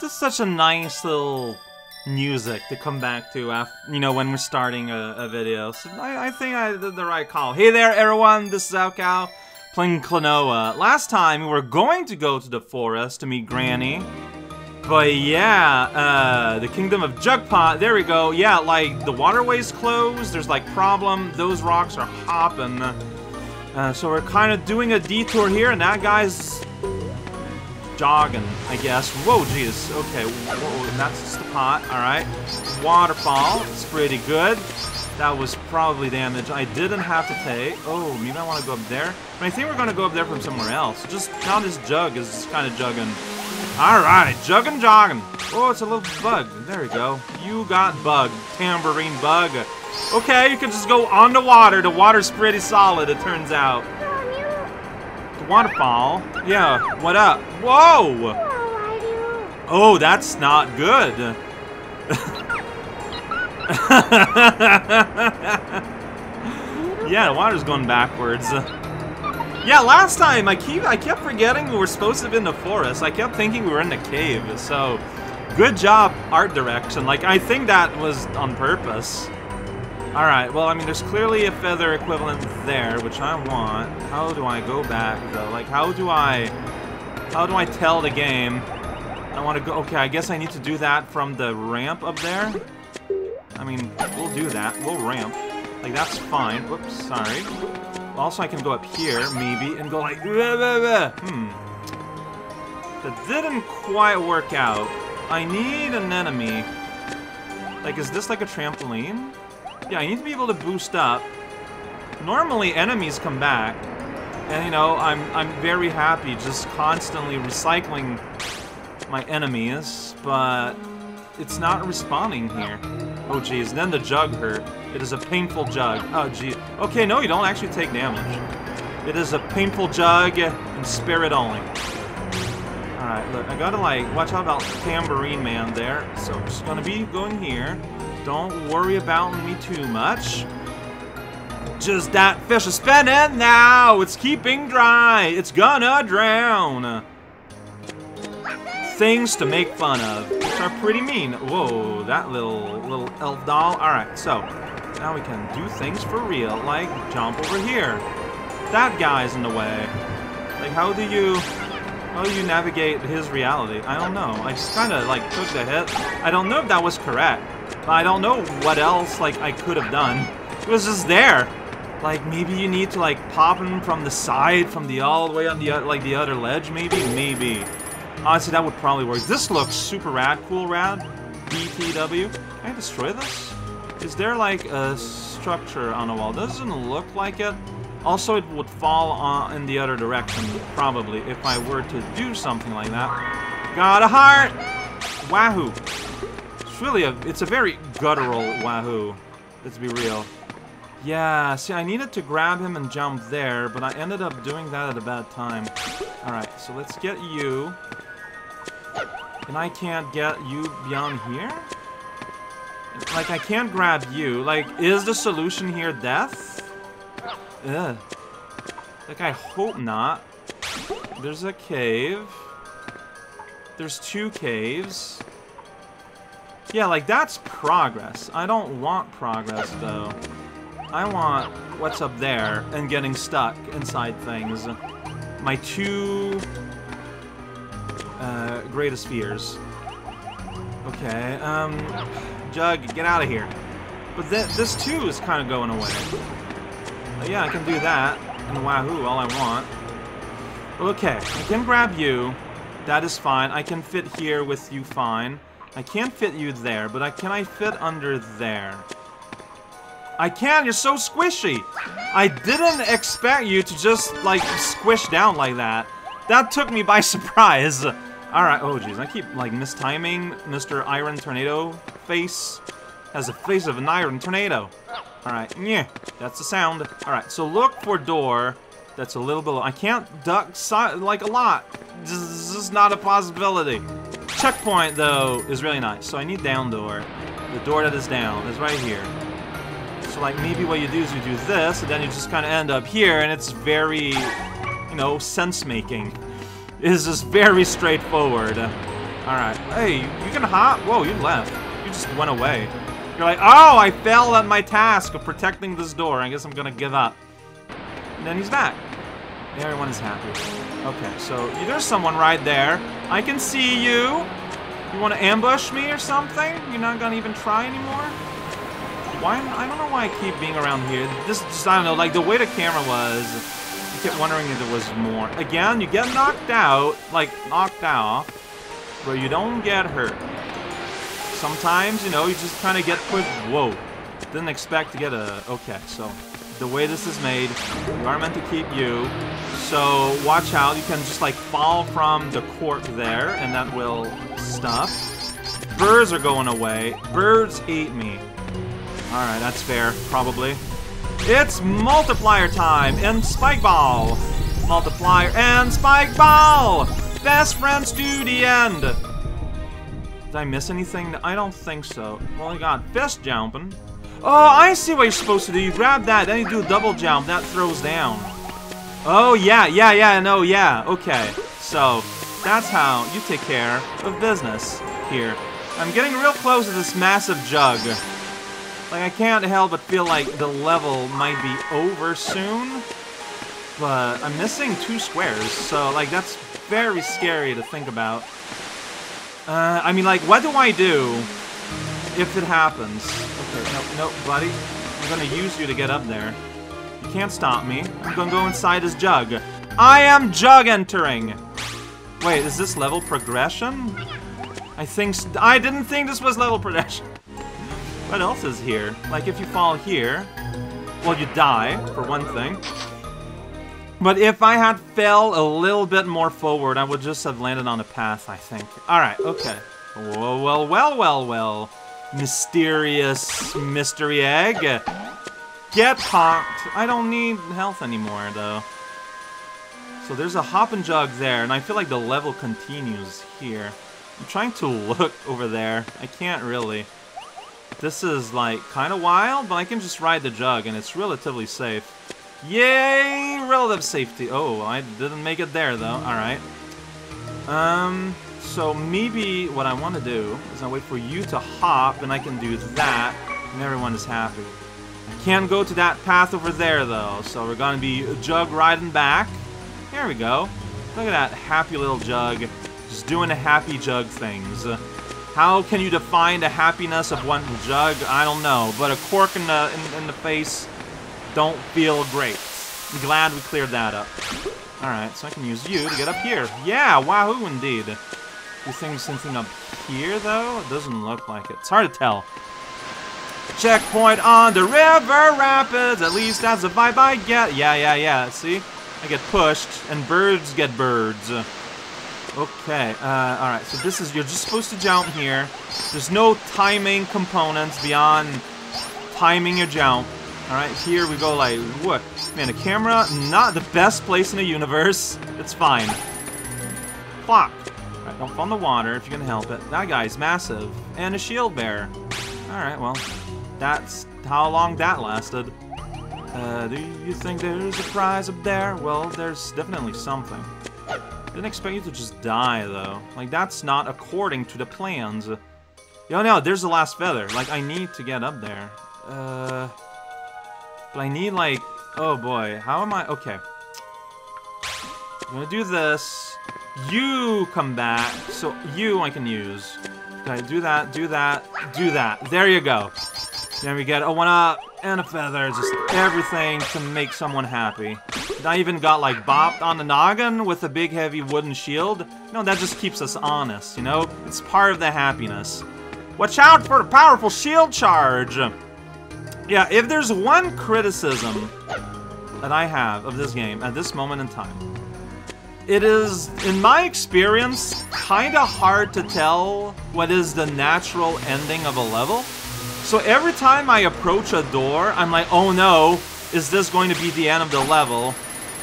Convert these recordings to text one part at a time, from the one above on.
Just such a nice little music to come back to, after, you know, when we're starting a video. So I think I did the right call. Hey there, everyone. This is raocow playing Klonoa. Last time, we were going to go to the forest to meet Granny. But yeah, the Kingdom of Jugpot, there we go. Yeah, like, the waterway's closed, there's like problem, those rocks are hopping. So we're kind of doing a detour here, and that guy's jogging, I guess. Whoa, jeez, okay, whoa, and that's just the pot, alright. Waterfall, it's pretty good. That was probably damage I didn't have to take. Oh, maybe I want to go up there. But I think we're going to go up there from somewhere else. Just now this jug is just kind of jugging. Alright, juggin' joggin'. Oh, it's a little bug. There we go. You got bug. Tambourine bug. Okay, you can just go on the water. The water's pretty solid, it turns out. The waterfall. Yeah, what up? Whoa! Oh, that's not good. Yeah, the water's going backwards. Yeah, last time I kept forgetting we were supposed to be in the forest. I kept thinking we were in the cave. So, good job, art direction. Like, I think that was on purpose. All right. Well, I mean, there's clearly a feather equivalent there, which I want. How do I go back though? Like, how do I tell the game? I want to go. Okay, I guess I need to do that from the ramp up there. I mean, we'll do that. We'll ramp. Like, that's fine. Whoops. Sorry. Also, I can go up here, maybe, and go like, blah, blah, blah. That didn't quite work out. I need an enemy. Like, is this like a trampoline? Yeah, I need to be able to boost up. Normally, enemies come back. And, you know, I'm very happy just constantly recycling my enemies, but it's not responding here. Oh, geez, then the jug hurt. It is a painful jug. Oh, geez. Okay, no, you don't actually take damage. It is a painful jug and spirit only. Alright, look, I gotta, like, watch out about Tambourine Man there. So, I'm just gonna be going here. Don't worry about me too much. Just that fish is spinning now! It's keeping dry! It's gonna drown! Things to make fun of, which are pretty mean. Whoa, that little elf doll. Alright, so, now we can do things for real, like jump over here. That guy's in the way. Like, how do you navigate his reality? I don't know. I just kind of, like, took the hit. I don't know if that was correct, but I don't know what else, like, I could have done. It was just there. Like, maybe you need to, like, pop him from the side, from the all the way on the, like, the other ledge, maybe? Maybe. Honestly, that would probably work. This looks super rad, cool rad. BTW. Can I destroy this? Is there like a structure on the wall? Doesn't look like it. Also, it would fall on in the other direction, probably, if I were to do something like that. Got a heart! Wahoo! It's really it's a very guttural wahoo. Let's be real. Yeah, see, I needed to grab him and jump there, but I ended up doing that at a bad time. Alright, so let's get you. And I can't get you beyond here? Like, I can't grab you. Like, is the solution here death? Ugh. Like, I hope not. There's a cave. There's two caves. Yeah, like, that's progress. I don't want progress, though. I want what's up there and getting stuck inside things. My two... greatest fears. Okay, Jug, get out of here. But this too is kind of going away. But yeah, I can do that. And wahoo, all I want. Okay, I can grab you. That is fine. I can fit here with you fine. I can't fit you there, but can I fit under there? I can! You're so squishy! I didn't expect you to just, like, squish down like that. That took me by surprise. Alright, oh jeez, I keep, like, mistiming. Mr. Iron Tornado face has the face of an iron tornado. Alright, yeah, that's the sound. Alright, so look for door that's a little below. I can't duck, like, a lot. This is not a possibility. Checkpoint, though, is really nice. So I need down door. The door that is down is right here. So, like, maybe what you do is you do this, and then you just kind of end up here, and it's very, you know, sense-making. It is just very straightforward. Alright. Hey, you can hop? Whoa, you left. You just went away. You're like, oh, I failed at my task of protecting this door. I guess I'm gonna give up. And then he's back. Everyone is happy. Okay, so there's someone right there. I can see you. You want to ambush me or something? You're not gonna even try anymore? Why? I don't know why I keep being around here. This, just, I don't know, like the way the camera was, I kept wondering if there was more. Again, you get knocked out, like knocked off, but you don't get hurt. Sometimes, you know, you just kind of get put, whoa, didn't expect to get a, okay, so the way this is made, you are meant to keep you, so watch out, you can just like fall from the cork there, and that will stuff. Birds are going away, birds eat me. Alright, that's fair, probably. It's multiplier time, and spike ball! Multiplier and spike ball! Best friends to the end! Did I miss anything? I don't think so. Well, I got fist jumping. Oh, I see what you're supposed to do. You grab that, then you do a double jump. That throws down. Oh, yeah, no, yeah. Okay, so that's how you take care of business here. I'm getting real close to this massive jug. Like, I can't help but feel like the level might be over soon. But I'm missing 2 squares, so, like, that's very scary to think about. I mean, like, what do I do if it happens? Okay, nope, buddy. I'm gonna use you to get up there. You can't stop me. I'm gonna go inside this jug. I am jug entering! Wait, is this level progression? I didn't think this was level progression. What else is here? Like, if you fall here, well, you die, for one thing. But if I had fell a little bit more forward, I would just have landed on a path, I think. Alright, okay. Whoa, well. Mysterious mystery egg. Get popped. I don't need health anymore, though. So there's a hop and jug there, and I feel like the level continues here. I'm trying to look over there. I can't really. This is, like, kind of wild, but I can just ride the jug, and it's relatively safe. Yay! Relative safety. Oh, I didn't make it there, though. Alright. So maybe what I want to do is I wait for you to hop, and I can do that, and everyone is happy. I can't go to that path over there, though, so we're gonna be jug riding back. Here we go. Look at that happy little jug. Just doing the happy jug things. How can you define the happiness of one jug? I don't know, but a cork in the face don't feel great. I'm glad we cleared that up. Alright, so I can use you to get up here. Yeah, wahoo indeed. Do you think there's something up here, though? It doesn't look like it. It's hard to tell. Checkpoint on the river rapids. At least that's the vibe I get. Yeah, see? I get pushed, and birds get birds. Okay, alright, so this is, you're just supposed to jump here. There's no timing components beyond timing your jump. Alright, here we go like, what? Man, the camera, not the best place in the universe. It's fine. Clock. Alright, don't fall in the water if you can help it. That guy's massive. And a shield bearer. Alright, well, that's how long that lasted. Do you think there's a prize up there? Well, there's definitely something. Didn't expect you to just die, though. Like, that's not according to the plans. Yo, no, there's the last feather. Like, I need to get up there. But I need, like... Oh, boy. How am I... Okay. I'm gonna do this. You come back. So, you I can use. Okay, do that, do that, do that. There you go. Then we get a 1-up and a feather. Just everything to make someone happy. I even got, like, bopped on the noggin with a big, heavy wooden shield. No, that just keeps us honest, you know? It's part of the happiness. Watch out for the powerful shield charge! Yeah, if there's one criticism that I have of this game at this moment in time, it is, in my experience, kinda hard to tell what is the natural ending of a level. So every time I approach a door, I'm like, oh no, is this going to be the end of the level?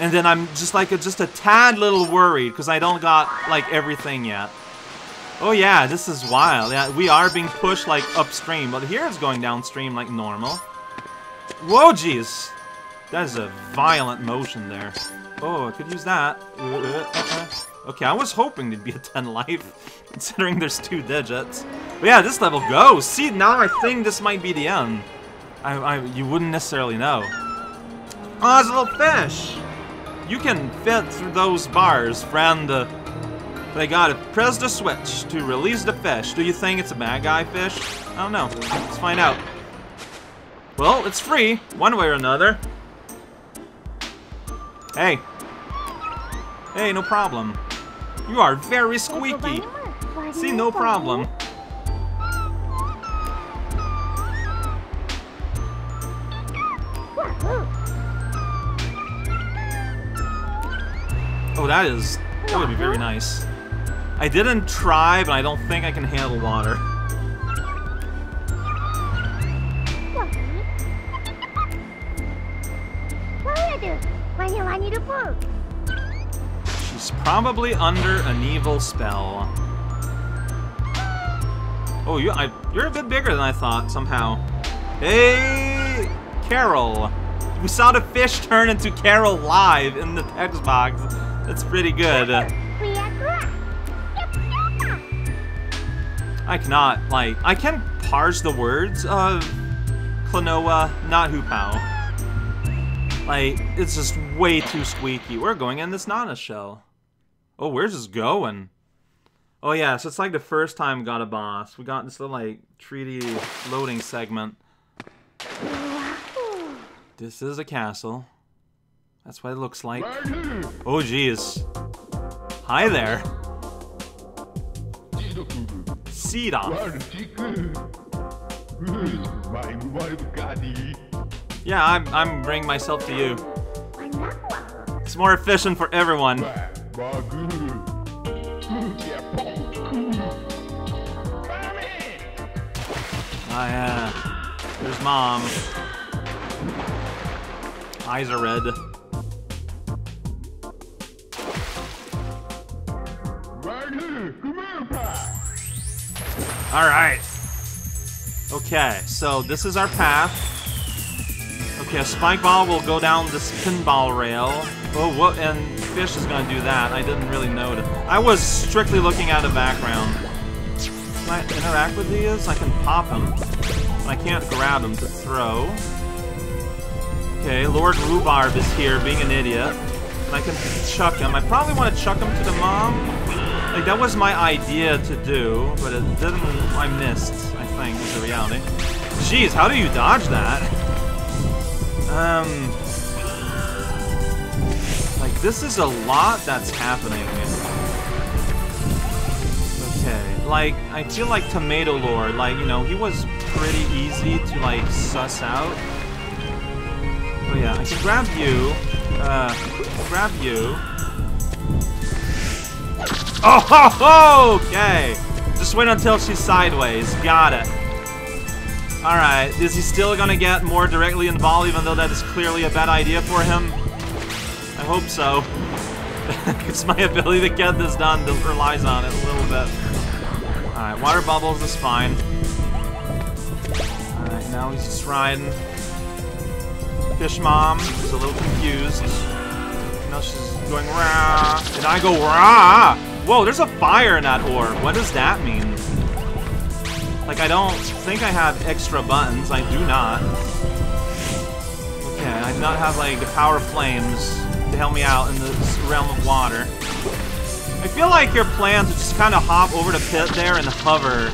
And then I'm just like, just a tad little worried because I don't got, like, everything yet. Oh yeah, this is wild. Yeah, we are being pushed, like, upstream, but here it's going downstream like normal. Whoa, jeez. That is a violent motion there. Oh, I could use that. Okay, I was hoping there'd be a 10 life, considering there's 2 digits. But yeah, this level goes! See, now I think this might be the end. You wouldn't necessarily know. Oh, there's a little fish! You can fit through those bars, friend. They gotta press the switch to release the fish. Do you think it's a bad guy fish? I don't know. Let's find out. Well, it's free, one way or another. Hey. Hey, no problem. You are very squeaky. See, no problem. Oh, that would be very nice. I didn't try, but I don't think I can handle water. She's probably under an evil spell. Oh, you're a bit bigger than I thought, somehow. Hey, Carol. We saw the fish turn into Carol live in the text box. That's pretty good. I cannot, like, I can parse the words of Klonoa, Nahupau. Like, it's just way too squeaky. We're going in this Nana shell. Oh, where's this going? Oh yeah, so it's like the first time we got a boss. We got this little, like, treaty loading segment. This is a castle. That's what it looks like. Oh, jeez. Hi there. Seedop. Yeah, I'm bringing myself to you. It's more efficient for everyone. Oh, yeah. There's Mom. Eyes are red. Alright. Okay, so this is our path. Okay, a spike ball will go down this pinball rail. Oh, what? And fish is gonna do that. I didn't really notice. I was strictly looking at the background. Can I interact with these? I can pop them. I can't grab them to throw. Okay, Lord Rhubarb is here being an idiot. And I can chuck him. I probably want to chuck him to the mom. Like, that was my idea to do, but it didn't. I missed, I think, is the reality. Jeez, how do you dodge that? Like, this is a lot that's happening. Okay, like, I feel like Tomato Lord, like, you know, he was pretty easy to, like, suss out. Oh yeah, I can grab you. Grab you. Oh ho ho! Okay. Just wait until she's sideways. Got it. Alright. Is he still gonna get more directly involved even though that is clearly a bad idea for him? I hope so. Because my ability to get this done relies on it a little bit. Alright, water bubbles is fine. Alright, now he's just riding. Fish Mom is a little confused. Now she's going rah. Did I go rah? Whoa, there's a fire in that orb. What does that mean? Like, I don't think I have extra buttons. I do not. Okay, I do not have, like, the power of flames to help me out in this realm of water. I feel like your plan to just kind of hop over the pit there and hover.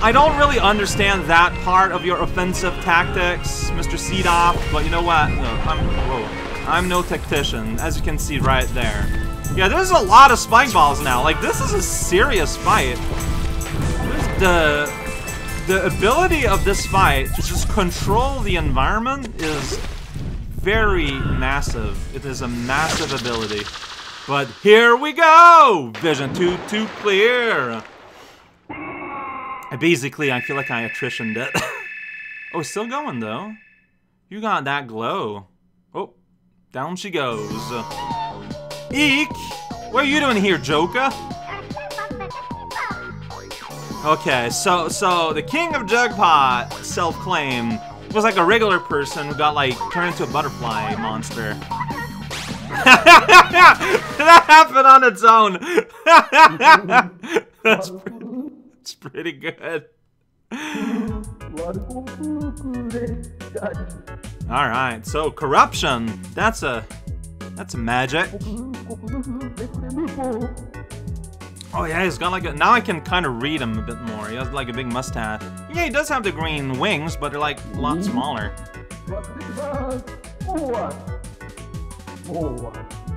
I don't really understand that part of your offensive tactics, Mr. Seedop, but you know what? No, I'm no tactician, as you can see right there. Yeah, there's a lot of spike balls now. Like, this is a serious fight. The ability of this fight to just control the environment is very massive. It is a massive ability. But here we go! Vision 2 clear! I feel like I attritioned it. Oh, it's still going, though. You got that glow. Oh, down she goes. Eek! What are you doing here, Joker? Okay, so the king of Jugpot self-claim was like a regular person who got, like, turned into a butterfly monster. That happened on its own. That's pretty good. All right, so corruption. That's a magic. Oh yeah, he's got like a, now I can kind of read him a bit more. He has like a big mustache. Yeah, he does have the green wings, but they're like a lot smaller. Okay,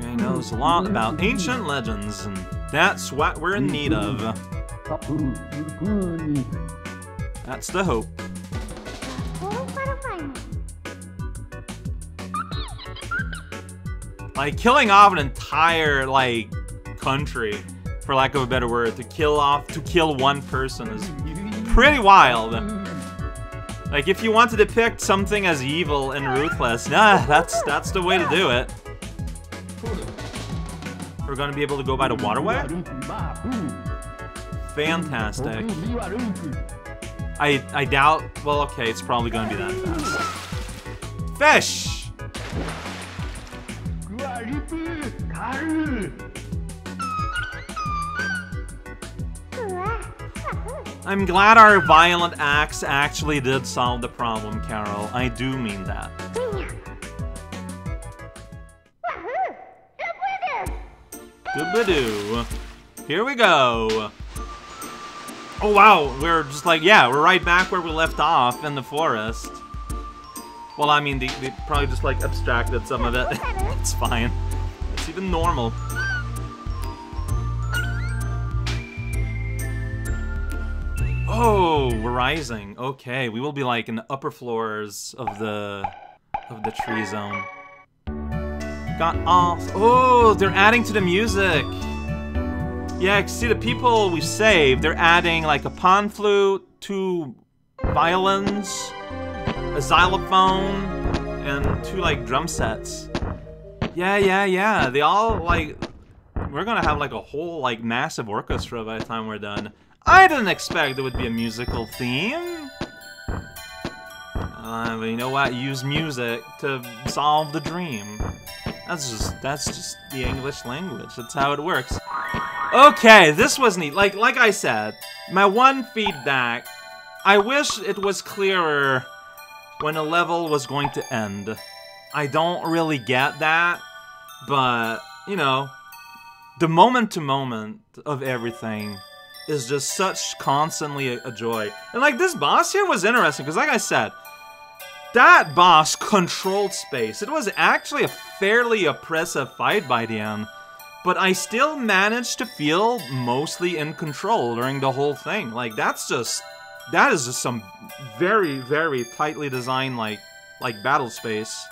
he knows a lot about ancient legends, and that's what we're in need of. That's the hope. Like, killing off an entire, like, country, for lack of a better word, to kill one person is pretty wild. Like, if you want to depict something as evil and ruthless, nah, that's the way to do it. We're gonna be able to go by the waterway? Fantastic. I doubt, well, okay, it's probably gonna be that fast. Fish! I'm glad our violent axe actually did solve the problem, Carol. I do mean that. Here we go. Oh wow, we're just like, yeah, we're right back where we left off in the forest. Well, I mean, they probably just like abstracted some of it. It's fine. It's even normal. Oh, we're rising. Okay, we will be like in the upper floors of the tree zone. Got all. Oh, they're adding to the music. Yeah, see the people we saved. They're adding like a pan flute, 2 violins, a xylophone, and 2 like drum sets. Yeah. They all like. We're gonna have like a whole like massive orchestra by the time we're done. I didn't expect it would be a musical theme. But you know what? Use music to solve the dream. That's just the English language. That's how it works. Okay, this was neat. Like I said, my one feedback. I wish it was clearer when a level was going to end. I don't really get that, but you know, the moment to moment of everything is just such constantly a joy. And like this boss here was interesting, because like I said, that boss controlled space. It was actually a fairly oppressive fight by the end, but I still managed to feel mostly in control during the whole thing. Like that is just some very, very tightly designed like battle space.